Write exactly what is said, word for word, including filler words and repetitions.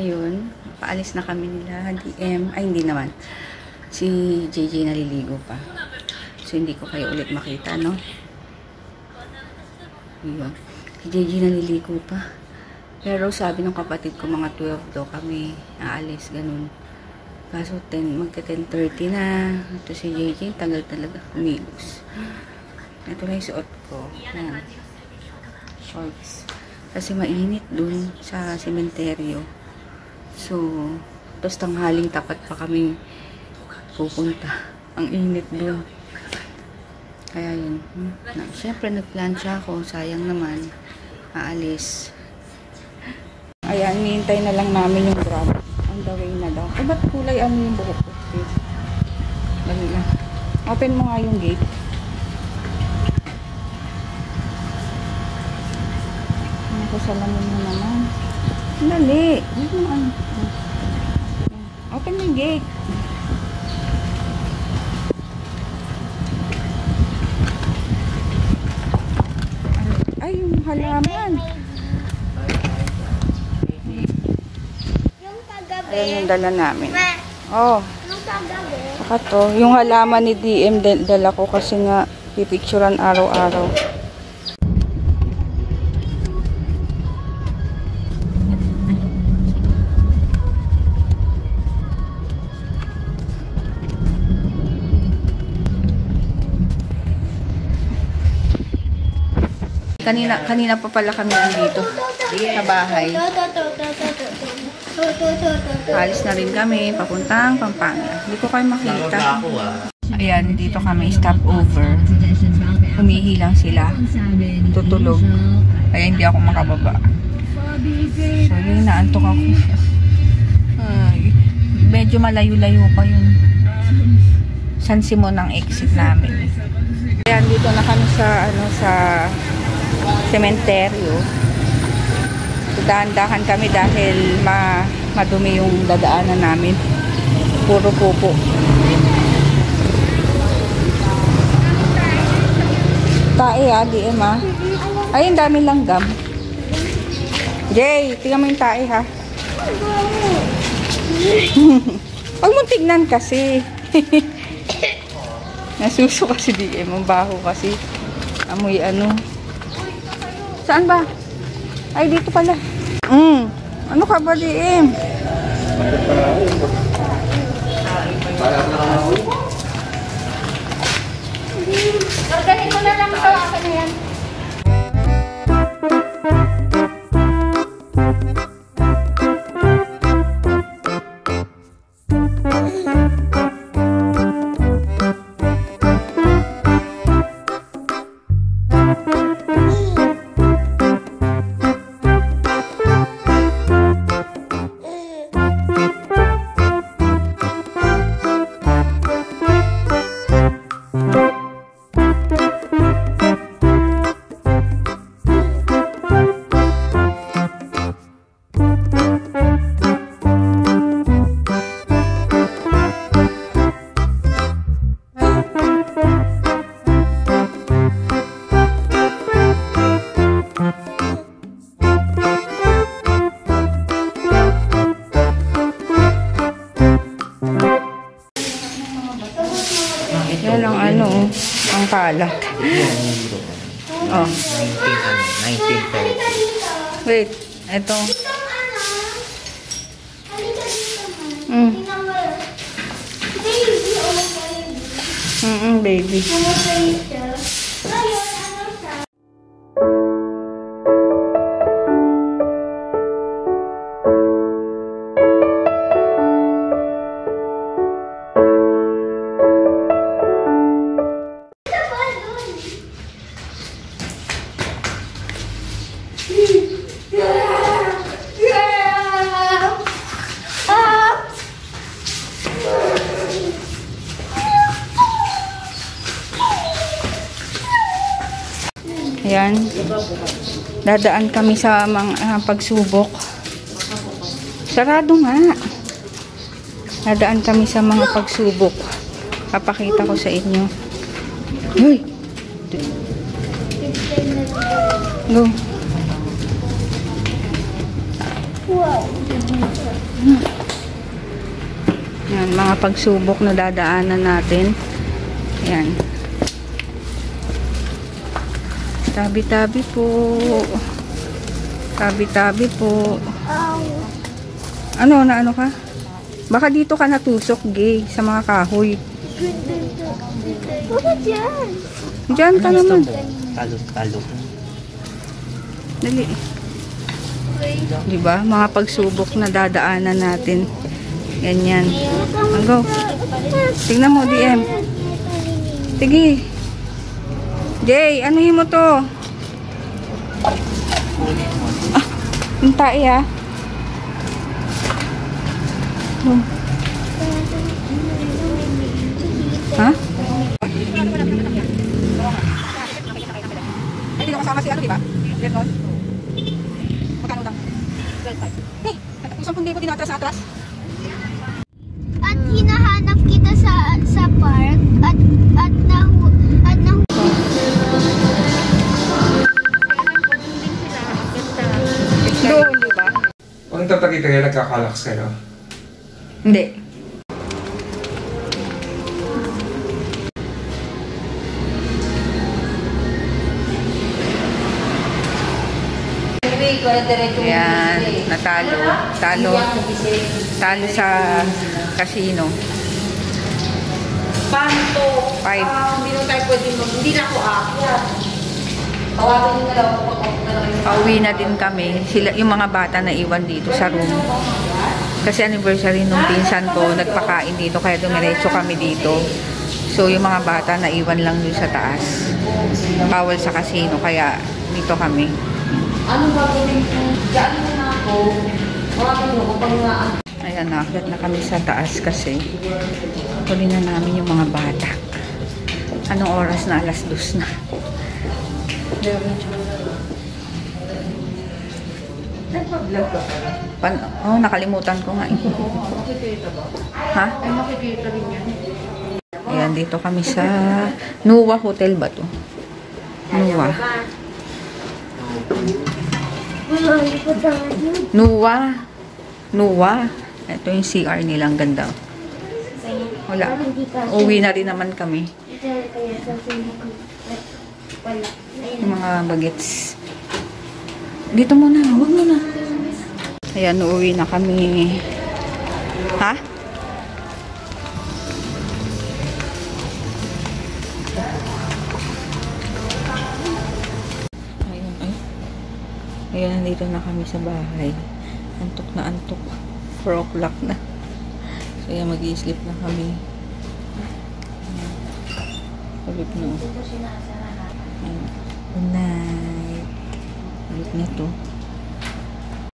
Ayun, paalis na kami nila. D M, ay hindi naman. Si J J naliligo pa. So, hindi ko kayo ulit makita, no? Ayun. Si J J naliligo pa. Pero sabi ng kapatid ko, mga twelve daw kami aalis, ganun. Kaso ten, magka ten thirty na. Ito si J J, tagal talaga kumigos. Ito na yung suot ko. Ayan. Shorts. Kasi mainit dun sa sementeryo. So, tapos tanghaling tapat pa kami pupunta. Ang init dun. Kaya yun. Hmm? Na, siyempre, nagplansya ako. Sayang naman. Aalis. Ayan, nihintay na lang namin yung grab. On the way na daw. Eh, ba't kulay ano yung buhok ko? Dali lang. Open mo nga yung gate. Salamin mo naman. Dali. Open yung gate. Ay, yung halaman. Ayan yung dala namin. Oh. Saka to. Yung halaman ni D M dala ko kasi nga pipicturan araw-araw. Kanina, kanina pa pala kami dito sa bahay. Alis na rin kami, papuntang Pampanga. Hindi ko kayo makita. Ayan, dito kami stop over. Humihi lang sila. Tutulog. Kaya hindi ako makababa. So, yun, naantok ako. Ay, medyo malayo-layo pa yun. San Simon ang exit namin. Ayan, dito na kami sa, ano, sa sementeryo. Dahan-dahan kami dahil ma madumi yung dadaanan namin. Puro pupo. Tae ah, D M ah. Ay, ang daming langgam. Jay, tingnan mo yung tae ha. Huwag mong tignan kasi. Nasuso kasi D M. Ang baho kasi. Amoy ano. Saan ba? Ay, dito pala. Mm. Ano ka ba, D M? Organin mo na lang ito. Ako na yan. Pala. Oh. nineteen, nineteen, nineteen. Wait, eto. Mm. Mm -mm, baby. Ayan. Dadaan kami sa mga uh, pagsubok. Sarado nga. Dadaan kami sa mga pagsubok. Papakita ko sa inyo. Hoy. Go. Wow. Yan, mga pagsubok na dadaanan natin. Yan. Tabi-tabi po. Tabi-tabi po. Ano, na ano ka? Baka dito ka natusok, gay, sa mga kahoy. Baka dyan. Dyan ka naman. Talo-talo. Dali. Diba? Mga pagsubok na dadaanan natin. Ganyan. Go. Tingnan mo, D M. Sige. Jay, anuhin mo to. Ah, yung tae ah. Oh. Ha? Ay, dito kasama si ano, diba? Lenon? Magkano lang? twelve five. Hey, usang kundi ko dinatras atras. At hinahanap kita sa sa park at at nahu at nahu doon, di ba? Kung tatakita kayo, nagkakalaks kayo? Hindi. Ayan, natalo. Talo. Talo sa casino. Paano to? Five. Hindi na tayo pwede mo. Hindi na ako akyat. Pauwi na din kami. Sila, yung mga bata na iwan dito sa room. Kasi anniversary nung pinsan ko, nagpakain dito, kaya dumiretso kami dito. So, yung mga bata na iwan lang dun sa taas. Bawal sa casino, kaya dito kami. Ayan, naakyat na kami sa taas kasi huli na namin yung mga bata. Anong oras na? Alas dos na. Nagpa-vlog ka pala? Pan oh, nakalimutan ko nga eh. Ha? Ay, makikita rin yan. Ayan, dito kami sa Nuwa Hotel ba to? Nuwa. Nuwa. Nuwa. Ito yung C R nilang ganda. Wala. Uwi na rin naman kami. Yung mga bagets. Dito muna, huwag muna. Ayan, uuwi na kami. Ha? Ayan, ay. Ayan, nandito na kami sa bahay. Antok na antok. four o'clock na. So, ayan, mag-i-sleep na kami. Pag-sleep na. Ayan. Good night. Good night to.